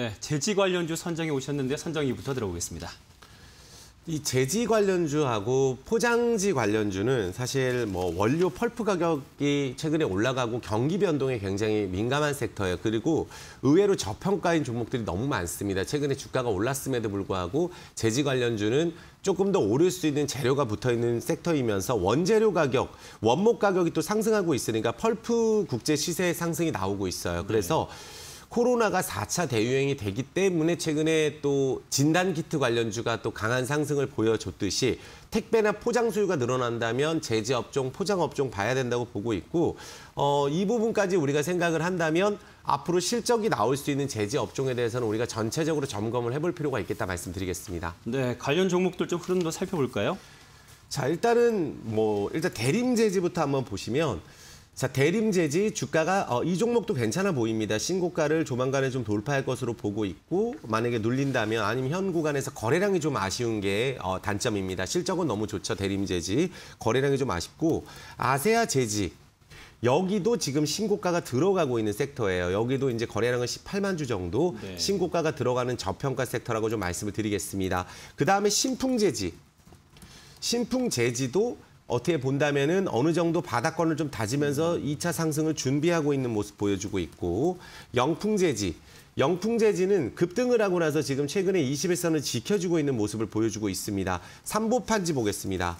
네, 제지 관련주 선정에 오셨는데 선정이부터 들어보겠습니다. 이 제지 관련주하고 포장지 관련주는 사실 뭐 원료 펄프 가격이 최근에 올라가고 경기 변동에 굉장히 민감한 섹터예요. 그리고 의외로 저평가인 종목들이 너무 많습니다. 최근에 주가가 올랐음에도 불구하고 제지 관련주는 조금 더 오를 수 있는 재료가 붙어있는 섹터이면서 원재료 가격, 원목 가격이 또 상승하고 있으니까 펄프 국제 시세의 상승이 나오고 있어요. 그래서 코로나가 4차 대유행이 되기 때문에 최근에 또 진단키트 관련주가 또 강한 상승을 보여줬듯이 택배나 포장 수요가 늘어난다면 제지업종, 포장업종 봐야 된다고 보고 있고 이 부분까지 우리가 생각을 한다면 앞으로 실적이 나올 수 있는 제지업종에 대해서는 우리가 전체적으로 점검을 해볼 필요가 있겠다 말씀드리겠습니다. 네, 관련 종목들 좀 흐름도 살펴볼까요? 자, 일단 대림제지부터 한번 보시면 자, 대림제지 주가가 이 종목도 괜찮아 보입니다. 신고가를 조만간에 좀 돌파할 것으로 보고 있고 만약에 눌린다면 아니면 현 구간에서 거래량이 좀 아쉬운 게 단점입니다. 실적은 너무 좋죠. 대림제지. 거래량이 좀 아쉽고 아세아제지. 여기도 지금 신고가가 들어가고 있는 섹터예요. 여기도 이제 거래량은 18만 주 정도 네. 신고가가 들어가는 저평가 섹터라고 좀 말씀을 드리겠습니다. 그다음에 신풍제지. 신풍제지도 어떻게 본다면은 어느 정도 바닥권을 좀 다지면서 2차 상승을 준비하고 있는 모습 보여주고 있고 영풍제지. 영풍제지는 급등을 하고 나서 지금 최근에 21선을 지켜주고 있는 모습을 보여주고 있습니다. 삼보판지 보겠습니다.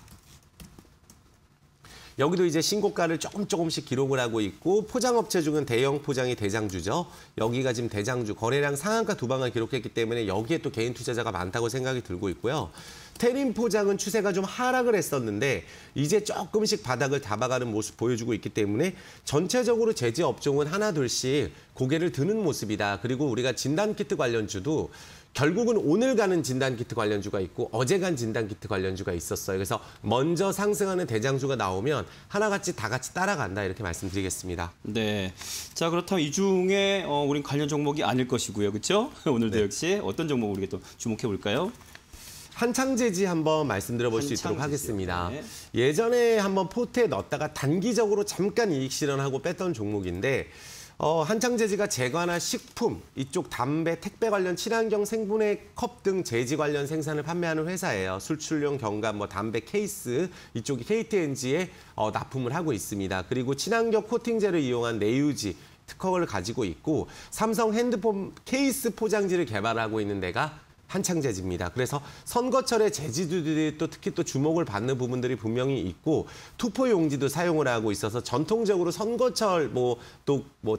여기도 이제 신고가를 조금씩 기록을 하고 있고 포장업체 중은 대형 포장이 대장주죠. 여기가 지금 대장주 거래량 상한가 두 방을 기록했기 때문에 여기에 또 개인 투자자가 많다고 생각이 들고 있고요. 태림 포장은 추세가 좀 하락을 했었는데 이제 조금씩 바닥을 잡아가는 모습 보여주고 있기 때문에 전체적으로 제지 업종은 하나 둘씩 고개를 드는 모습이다. 그리고 우리가 진단키트 관련주도 결국은 오늘 가는 진단키트 관련주가 있고 어제 간 진단키트 관련주가 있었어요. 그래서 먼저 상승하는 대장주가 나오면 하나같이 다 같이 따라간다 이렇게 말씀드리겠습니다. 네, 자 그렇다면 이 중에 우린 관련 종목이 아닐 것이고요, 그렇죠? 오늘도 네. 역시 어떤 종목 우리가 또 주목해 볼까요? 한창제지 한번 말씀드려볼 수 있도록 하겠습니다. 네. 예전에 한번 포트에 넣었다가 단기적으로 잠깐 이익 실현하고 뺐던 종목인데 한창제지가 제과나 식품, 이쪽 담배, 택배 관련 친환경 생분해 컵 등 제지 관련 생산을 판매하는 회사예요. 술출용, 경감, 뭐 담배 케이스 이쪽이 KTNG에 납품을 하고 있습니다. 그리고 친환경 코팅제를 이용한 내유지 특허를 가지고 있고 삼성 핸드폰 케이스 포장지를 개발하고 있는 데가 한창제지입니다. 그래서 선거철에 제지주들이 또 특히 또 주목을 받는 부분들이 분명히 있고 투표용지도 사용을 하고 있어서 전통적으로 선거철 또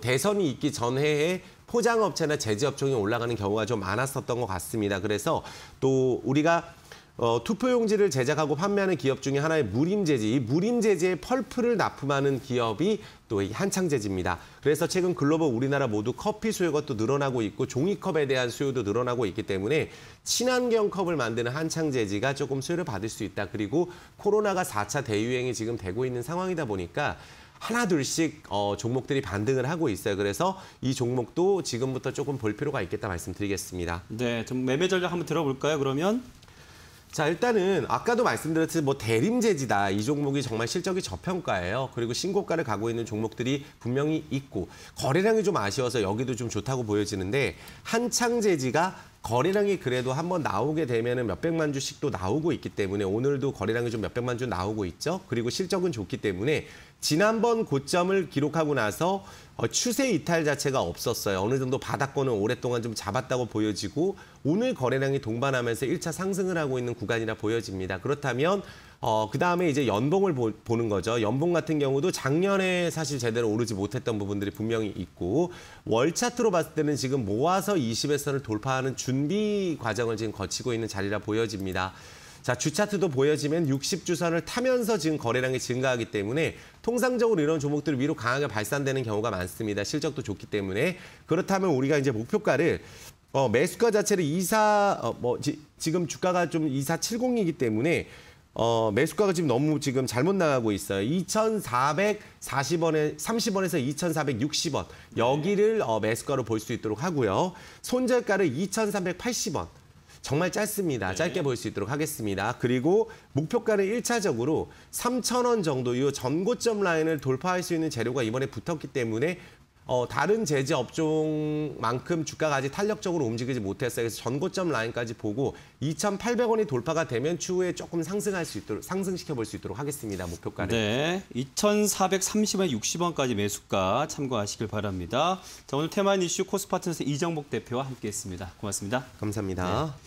대선이 있기 전해에 포장업체나 제지업종이 올라가는 경우가 좀 많았었던 것 같습니다. 그래서 또 우리가 투표용지를 제작하고 판매하는 기업 중에 하나의 무림제지, 이 무림제지의 펄프를 납품하는 기업이 또 이 한창제지입니다. 그래서 최근 글로벌 우리나라 모두 커피 수요가 또 늘어나고 있고 종이컵에 대한 수요도 늘어나고 있기 때문에 친환경 컵을 만드는 한창제지가 조금 수요를 받을 수 있다. 그리고 코로나가 4차 대유행이 지금 되고 있는 상황이다 보니까 하나 둘씩 종목들이 반등을 하고 있어요. 그래서 이 종목도 지금부터 조금 볼 필요가 있겠다 말씀드리겠습니다. 네, 좀 매매 전략 한번 들어볼까요, 그러면? 자, 일단은 아까도 말씀드렸듯이 대림제지다. 이 종목이 정말 실적이 저평가예요. 그리고 신고가를 가고 있는 종목들이 분명히 있고 거래량이 좀 아쉬워서 여기도 좀 좋다고 보여지는데 한창제지가 거래량이 그래도 한번 나오게 되면 몇백만 주씩도 나오고 있기 때문에 오늘도 거래량이 좀 몇백만 주 나오고 있죠. 그리고 실적은 좋기 때문에 지난번 고점을 기록하고 나서 추세 이탈 자체가 없었어요. 어느 정도 바닥권은 오랫동안 좀 잡았다고 보여지고 오늘 거래량이 동반하면서 1차 상승을 하고 있는 구간이라 보여집니다. 그렇다면 그다음에 이제 연봉을 보는 거죠. 연봉 같은 경우도 작년에 사실 제대로 오르지 못했던 부분들이 분명히 있고 월 차트로 봤을 때는 지금 모아서 20일선을 돌파하는 준비 과정을 지금 거치고 있는 자리라 보여집니다. 자, 주차트도 보여지면 60주선을 타면서 지금 거래량이 증가하기 때문에 통상적으로 이런 종목들이 위로 강하게 발산되는 경우가 많습니다. 실적도 좋기 때문에. 그렇다면 우리가 이제 목표가를 매수가 자체를 지금 주가가 좀 2470이기 때문에 매수가가 지금 너무 지금 잘못 나가고 있어요. 2,440원에 30원에서 2,460원 여기를 매수가로 볼 수 있도록 하고요. 손절가를 2,380원 정말 짧습니다. 네. 짧게 볼 수 있도록 하겠습니다. 그리고 목표가는 1차적으로 3,000원 정도 이 전고점 라인을 돌파할 수 있는 재료가 이번에 붙었기 때문에 다른 제지 업종만큼 주가가 아직 탄력적으로 움직이지 못했어요. 그래서 전고점 라인까지 보고 2,800원이 돌파가 되면 추후에 조금 상승할 수 있도록, 상승시켜 볼 수 있도록 하겠습니다. 목표가를. 네. 2,430원에 60원까지 매수가 참고하시길 바랍니다. 자, 오늘 테마 이슈 코스파트너스 이정복 대표와 함께했습니다. 고맙습니다. 감사합니다. 네.